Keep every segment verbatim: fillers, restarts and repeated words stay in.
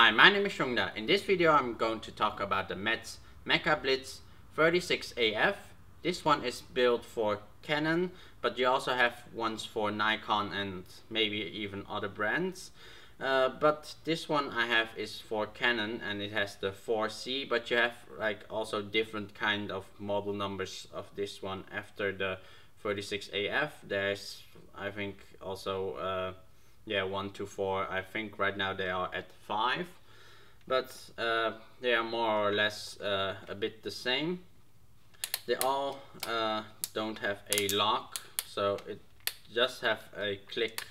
Hi, my name is Chung Dha. In this video I'm going to talk about the Metz Mecha Blitz thirty-six A F. This one is built for Canon, but you also have ones for Nikon and maybe even other brands. Uh, but this one I have is for Canon and it has the four C, but you have like also different kind of model numbers of this one after the thirty-six A F. There's I think also uh, yeah, one to four. I think right now they are at five, but uh, they are more or less uh, a bit the same. They all uh, don't have a lock, so it just have a click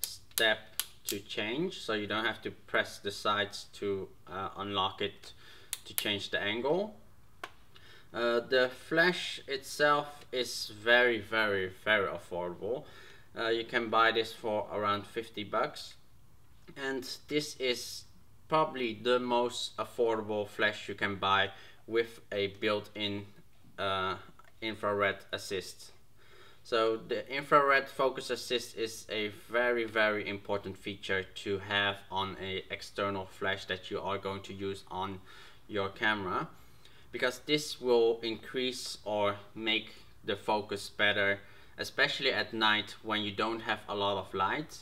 step to change, so you don't have to press the sides to uh, unlock it to change the angle. Uh, the flash itself is very very very affordable. Uh, you can buy this for around fifty bucks, and this is probably the most affordable flash you can buy with a built-in uh, infrared assist. So the infrared focus assist is a very very important feature to have on an external flash that you are going to use on your camera, because this will increase or make the focus better, especially at night when you don't have a lot of light,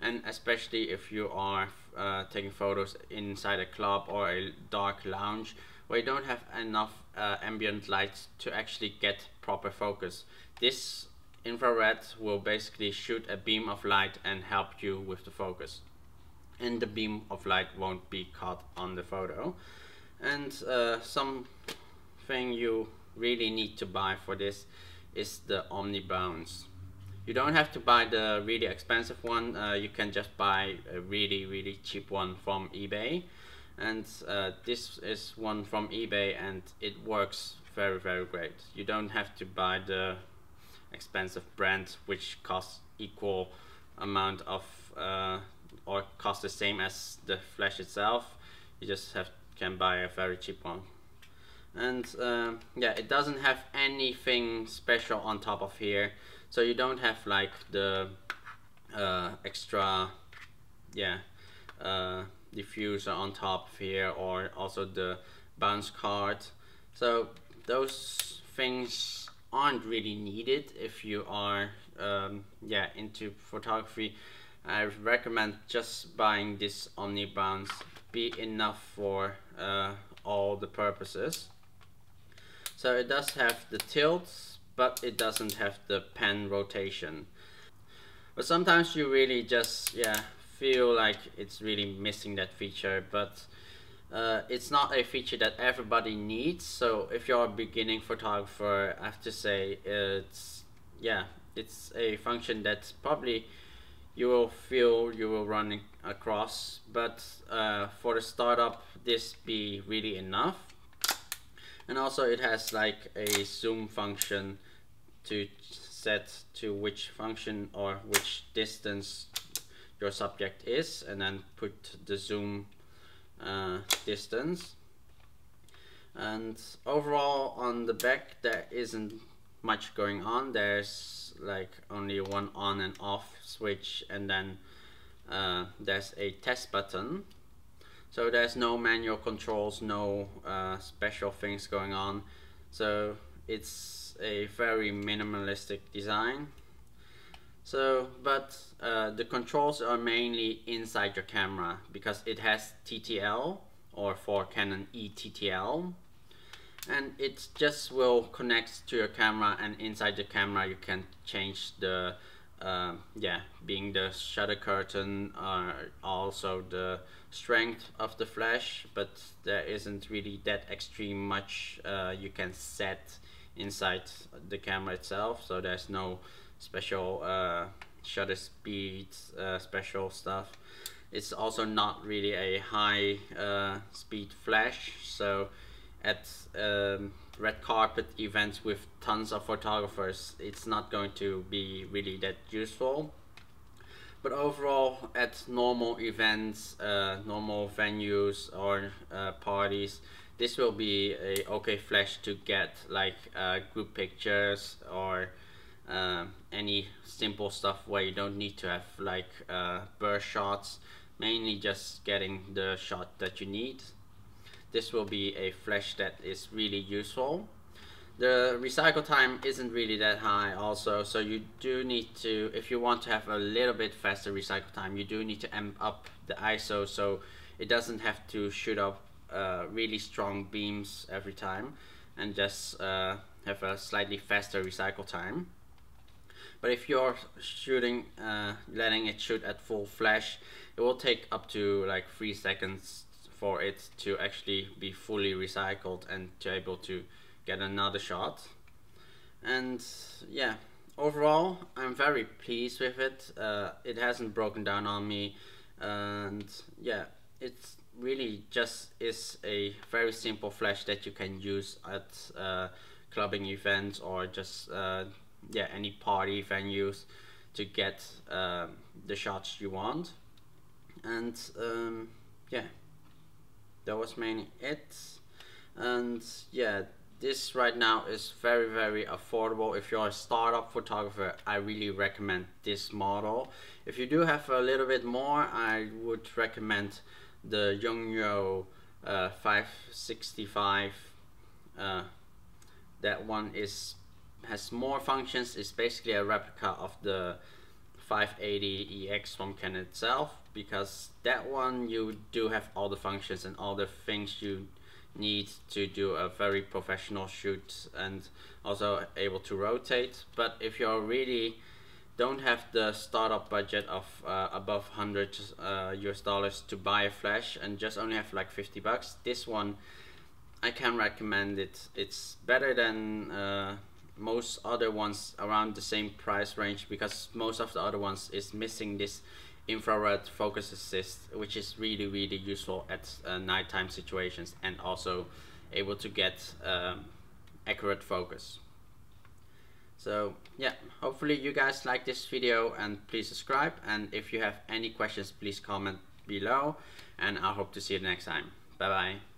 and especially if you are uh, taking photos inside a club or a dark lounge where you don't have enough uh, ambient light to actually get proper focus. This infrared will basically shoot a beam of light and help you with the focus, and the beam of light won't be caught on the photo. And uh, something you really need to buy for this is the Omnibounce. You don't have to buy the really expensive one, uh, you can just buy a really really cheap one from eBay, and uh, this is one from eBay and it works very very great. You don't have to buy the expensive brand, which costs equal amount of uh, or costs the same as the flash itself. You just have can buy a very cheap one. And uh, yeah, it doesn't have anything special on top of here, so you don't have like the uh, extra yeah uh, diffuser on top of here, or also the bounce card. So those things aren't really needed if you are um, yeah into photography. I recommend just buying this Omnibounce, be enough for uh, all the purposes. So it does have the tilts, but it doesn't have the pan rotation. But sometimes you really just yeah feel like it's really missing that feature, but uh, it's not a feature that everybody needs. So if you're a beginning photographer, I have to say it's yeah it's a function that's probably you will feel you will run across, but uh, for the startup this be really enough. And also it has like a zoom function to set to which function or which distance your subject is, and then put the zoom uh, distance. And overall on the back there isn't much going on. There's like only one on and off switch, and then uh, there's a test button. So there's no manual controls, no uh, special things going on, so it's a very minimalistic design. So but uh, the controls are mainly inside your camera, because it has T T L, or for Canon E T T L, and it just will connect to your camera, and inside the camera you can change the uh, yeah being the shutter curtain, or also the strength of the flash, but there isn't really that extreme much uh, you can set inside the camera itself. So there's no special uh, shutter speed uh, special stuff. It's also not really a high uh, speed flash, so at um, red carpet events with tons of photographers it's not going to be really that useful. But overall at normal events, uh, normal venues or uh, parties, this will be a okay flash to get like uh, group pictures, or uh, any simple stuff where you don't need to have like uh, burst shots. mainly just getting the shot that you need. This will be a flash that is really useful. The recycle time isn't really that high also, so you do need to, if you want to have a little bit faster recycle time, you do need to amp up the I S O so it doesn't have to shoot up uh, really strong beams every time, and just uh, have a slightly faster recycle time. But if you're shooting, uh, letting it shoot at full flash, it will take up to like three seconds for it to actually be fully recycled and to able to get another shot. And yeah, overall I'm very pleased with it. Uh, it hasn't broken down on me, and yeah, it's really just is a very simple flash that you can use at uh, clubbing events or just uh, yeah, any party venues to get uh, the shots you want. And um, yeah, that was mainly it. And yeah, this right now is very, very affordable. If you're a startup photographer, I really recommend this model. If you do have a little bit more, I would recommend the Yongnuo uh, five sixty-five. Uh, that one is has more functions. It's basically a replica of the five eighty E X from Canon itself, because that one you do have all the functions and all the things you need to do a very professional shoot, and also able to rotate. But if you really don't have the startup budget of uh, above one hundred uh, U S dollars to buy a flash and just only have like fifty bucks, this one I can recommend it. It's better than uh, most other ones around the same price range, because most of the other ones is missing this infrared focus assist, which is really really useful at uh, nighttime situations, and also able to get um, accurate focus. So yeah, hopefully you guys like this video, and please subscribe, and if you have any questions please comment below, and I hope to see you next time. Bye bye.